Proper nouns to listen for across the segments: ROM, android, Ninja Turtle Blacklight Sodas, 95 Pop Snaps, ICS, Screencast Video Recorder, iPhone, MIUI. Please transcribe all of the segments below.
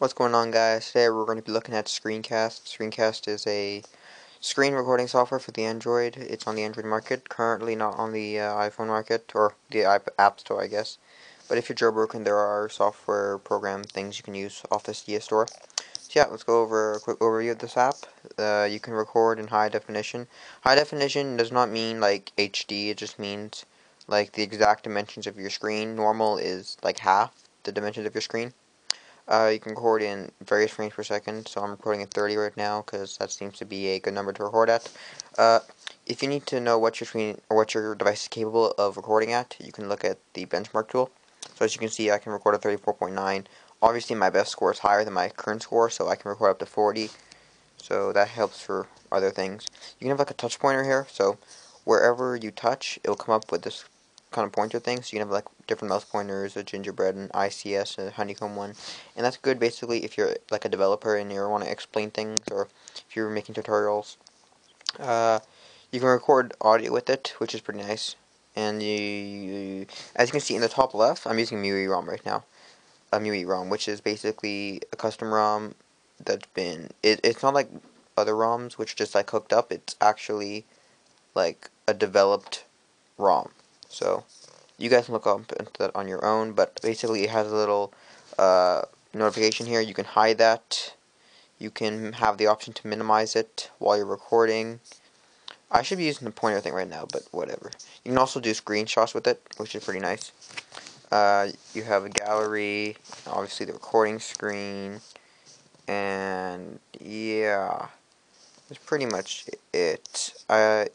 What's going on, guys? Today we're going to be looking at Screencast. Screencast is a screen recording software for the Android. It's on the Android market, currently not on the iPhone market, or the App Store, I guess. But if you're jailbroken, there are software program things you can use off the App Store. So yeah, let's go over a quick overview of this app. You can record in high definition. High definition does not mean like HD, it just means like the exact dimensions of your screen. Normal is like half the dimensions of your screen. You can record in various frames per second, so I'm recording at 30 right now because that seems to be a good number to record at. If you need to know what your screen or what your device is capable of recording at, you can look at the benchmark tool. So as you can see, I can record at 34.9. Obviously, my best score is higher than my current score, so I can record up to 40. So that helps for other things. You can have like a touch pointer here, so wherever you touch, it'll come up with this kind of pointer thing, so you can have like different mouse pointers, a gingerbread, an ICS, a honeycomb one, and that's good basically if you're like a developer and you want to explain things, or if you're making tutorials. You can record audio with it, which is pretty nice, and as you can see in the top left, I'm using MIUI ROM right now, a MIUI ROM, which is basically a custom ROM that's been, it's not like other ROMs which are just like hooked up, it's actually like a developed ROM. So, you guys can look up into that on your own, but basically it has a little notification here. You can hide that. You can have the option to minimize it while you're recording. I should be using the pointer thing right now, but whatever. You can also do screenshots with it, which is pretty nice. You have a gallery, obviously the recording screen, and yeah, that's pretty much it.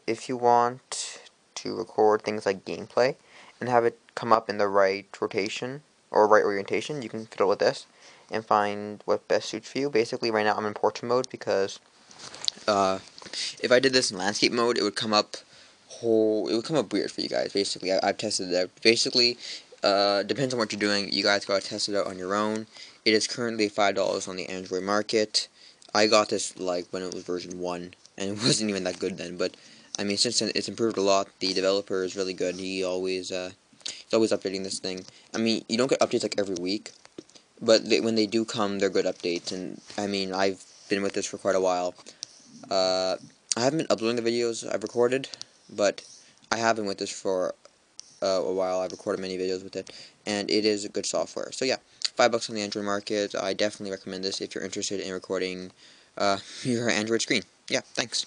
If you want to record things like gameplay and have it come up in the right rotation or right orientation, you can fiddle with this and find what best suits for you. Basically right now I'm in portrait mode because if I did this in landscape mode, it would come up weird for you guys. Basically I've tested it out. Basically depends on what you're doing. You guys gotta test it out on your own. It is currently $5 on the Android market. I got this like when it was version 1 and it wasn't even that good then, but I mean, since then, it's improved a lot. The developer is really good. He always, he's always updating this thing. I mean, you don't get updates like every week, but when they do come, they're good updates. And I mean, I've been with this for quite a while. I haven't been uploading the videos I've recorded, but I have been with this for a while. I've recorded many videos with it, and it is a good software. So yeah, $5 on the Android market. I definitely recommend this if you're interested in recording your Android screen. Yeah, thanks.